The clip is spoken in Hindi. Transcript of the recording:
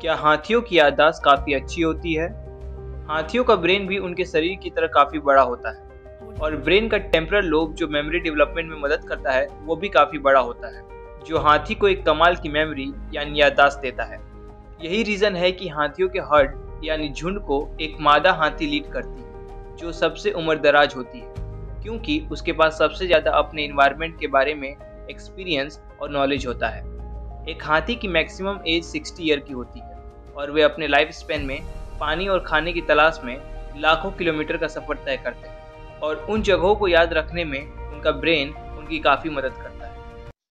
क्या हाथियों की याददाश्त काफ़ी अच्छी होती है? हाथियों का ब्रेन भी उनके शरीर की तरह काफ़ी बड़ा होता है और ब्रेन का टेम्पोरल लोब जो मेमोरी डेवलपमेंट में मदद करता है वो भी काफ़ी बड़ा होता है, जो हाथी को एक कमाल की मेमोरी यानी याददाश्त देता है। यही रीज़न है कि हाथियों के हर्ड यानी झुंड को एक मादा हाथी लीड करती है जो सबसे उम्रदराज होती है, क्योंकि उसके पास सबसे ज़्यादा अपने एनवायरनमेंट के बारे में एक्सपीरियंस और नॉलेज होता है। एक हाथी की मैक्सिमम एज 60 ईयर की होती है और वे अपने लाइफ स्पेन में पानी और खाने की तलाश में लाखों किलोमीटर का सफ़र तय करते हैं और उन जगहों को याद रखने में उनका ब्रेन उनकी काफ़ी मदद करता है।